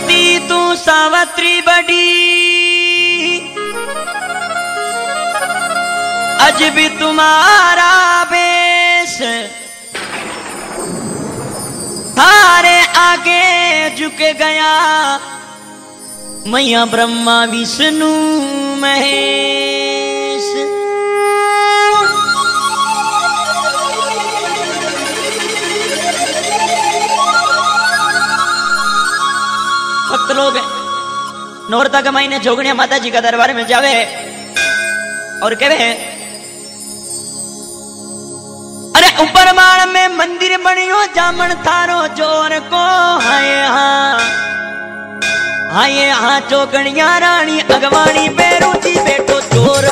सती तू सावत्री बड़ी, अज भी तुम्हारा बेश थारे आगे झुक गया। मैया ब्रह्मा विष्णु महेश, भक्त लोग नौरता का महीने जोगणिया माता जी का दरबार में जावे और कहे, अरे ऊपर माड़ में मंदिर बनियो जामन थारो जोर को हाय हां आए हाँ जोगणिया रानी अगवाणी बैरू जी बेटो चोर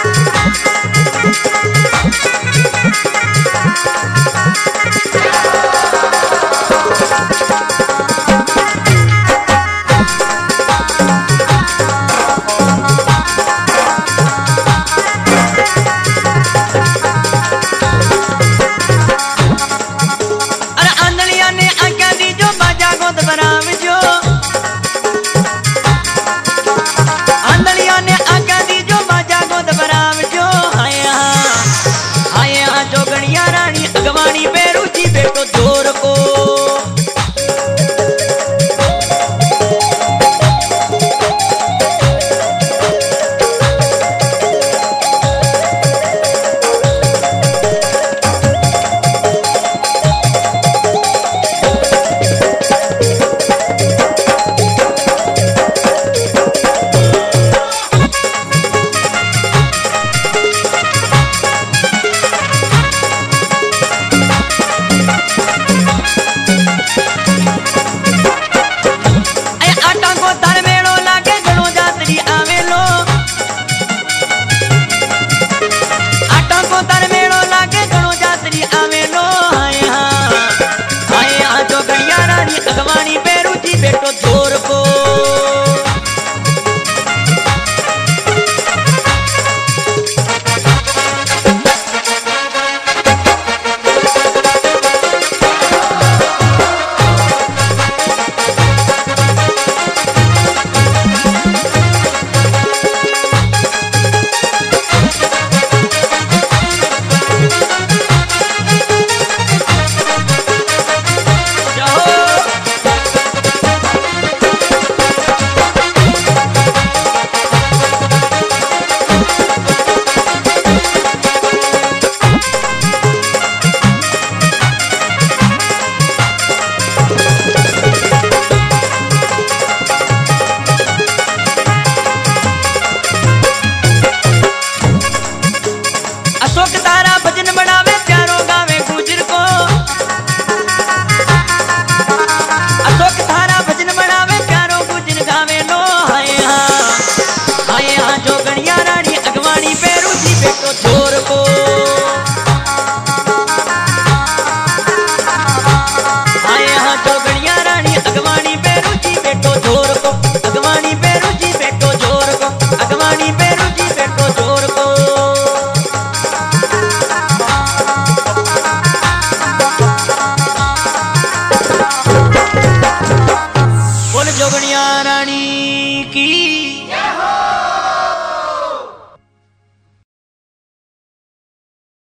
को।